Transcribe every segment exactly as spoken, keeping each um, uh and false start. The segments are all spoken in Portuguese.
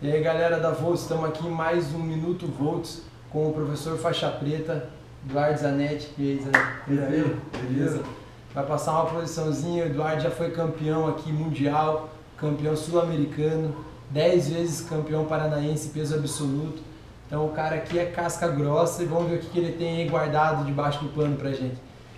E aí galera da Volts, estamos aqui em mais um Minuto Volts com o professor faixa preta, Eduardo Zanetti. E aí, Zanetti? Beleza? Beleza? Vai passar uma posiçãozinha. O Eduardo já foi campeão aqui mundial, campeão sul-americano, dez vezes campeão paranaense, peso absoluto. Então o cara aqui é casca grossa e vamos ver o que ele tem aí guardado debaixo do pano pra gente.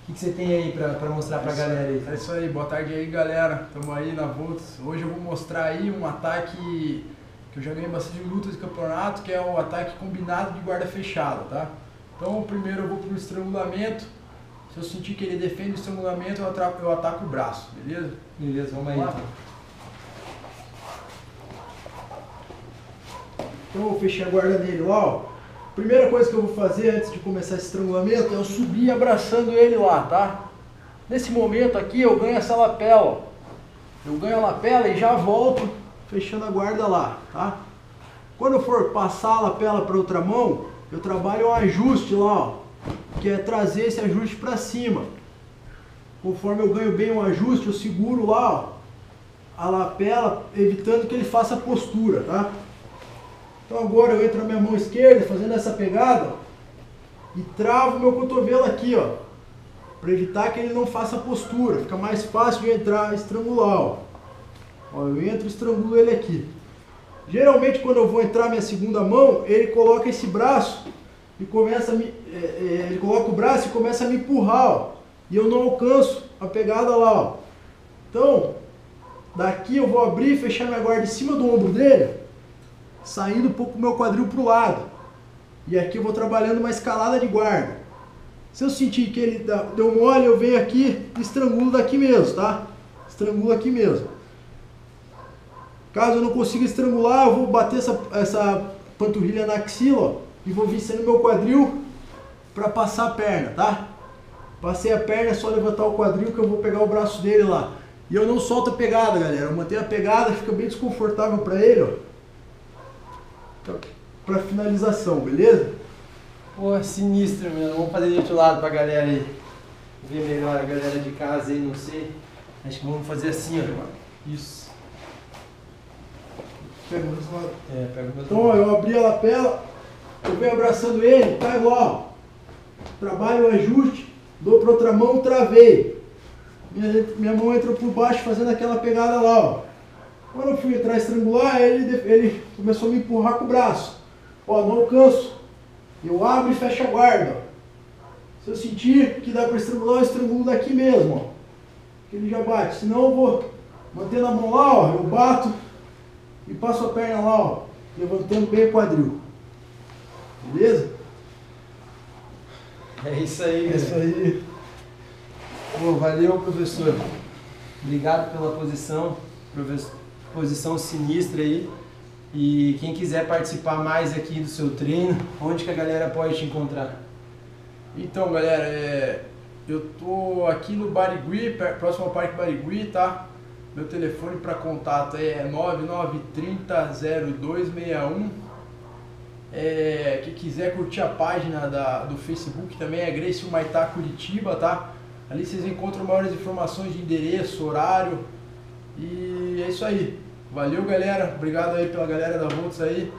O que você tem aí para mostrar para a galera aí? É isso aí, boa tarde aí galera, estamos aí na Volts. Hoje eu vou mostrar aí um ataque que eu já ganhei bastante lutas de campeonato, que é o ataque combinado de guarda fechada, tá? Então primeiro eu vou para o estrangulamento, se eu sentir que ele defende o estrangulamento eu, atrapo, eu ataco o braço, beleza? Beleza, vamos, vamos aí então. Então eu fechei a guarda dele, ó. Primeira coisa que eu vou fazer antes de começar esse estrangulamento é eu subir abraçando ele lá, tá? Nesse momento aqui eu ganho essa lapela, ó. Eu ganho a lapela e já volto fechando a guarda lá, tá? Quando eu for passar a lapela para outra mão, eu trabalho um ajuste lá, ó, que é trazer esse ajuste para cima. Conforme eu ganho bem o ajuste, eu seguro lá, ó, a lapela, evitando que ele faça postura, tá? Então agora eu entro na minha mão esquerda, fazendo essa pegada, e travo meu cotovelo aqui, ó, para evitar que ele não faça postura. Fica mais fácil de entrar e estrangular, ó. Ó, eu entro e estrangulo ele aqui. Geralmente quando eu vou entrar minha segunda mão, ele coloca esse braço e começa a me, é, é, ele coloca o braço e começa a me empurrar, ó, e eu não alcanço a pegada lá, ó. Então daqui eu vou abrir e fechar minha guarda em cima do ombro dele, saindo um pouco o meu quadril para o lado, e aqui eu vou trabalhando uma escalada de guarda. Se eu sentir que ele deu mole, eu venho aqui e estrangulo daqui mesmo, tá? Estrangulo aqui mesmo. Caso eu não consiga estrangular, eu vou bater essa, essa panturrilha na axila, ó, e vou vencendo meu quadril para passar a perna, tá? Passei a perna, é só levantar o quadril que eu vou pegar o braço dele lá. E eu não solto a pegada, galera, eu mantenho a pegada, fica bem desconfortável para ele, ó, pra finalização, beleza? Pô, sinistro mesmo. Vamos fazer de outro lado pra galera aí ver melhor, a galera de casa aí, não sei. Acho que vamos fazer assim, ó. Isso. Pega o mesmo lado. É, pega o mesmo lado. Então, ó, eu abri a lapela, eu venho abraçando ele, tá igual. Trabalho o ajuste, dou pra outra mão, travei. Minha, minha mão entra por baixo fazendo aquela pegada lá, ó. Quando eu fui entrar estrangular, ele, ele começou a me empurrar com o braço. Ó, não alcanço. Eu abro e fecho a guarda. Se eu sentir que dá para estrangular, eu estrangulo daqui mesmo, ó. Porque ele já bate. Senão eu vou mantendo a mão lá, ó. Eu bato e passo a perna lá, ó. Levantando bem o quadril. Beleza? É isso aí, É isso aí. Pô, valeu, professor. Obrigado pela posição, professor. Posição sinistra aí. E quem quiser participar mais aqui do seu treino, onde que a galera pode te encontrar? Então galera, é... eu tô aqui no Barigui, próximo ao Parque Barigui, tá? Meu telefone para contato é nove nove três zero zero dois seis um. É... Quem quiser curtir a página da... do Facebook também é Grace Humaitá Curitiba, tá? Ali vocês encontram maiores informações de endereço, horário. E é isso aí. Valeu, galera. Obrigado aí pela galera da Volts aí.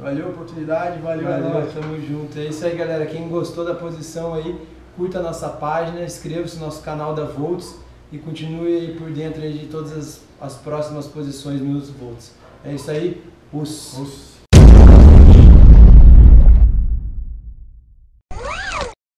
Valeu a oportunidade. Valeu, valeu, galera. Tamo junto. É isso aí, galera. Quem gostou da posição aí, curta a nossa página, inscreva-se no nosso canal da Volts e continue aí por dentro aí de todas as, as próximas posições Minutos Volts. É isso aí. Os... Os...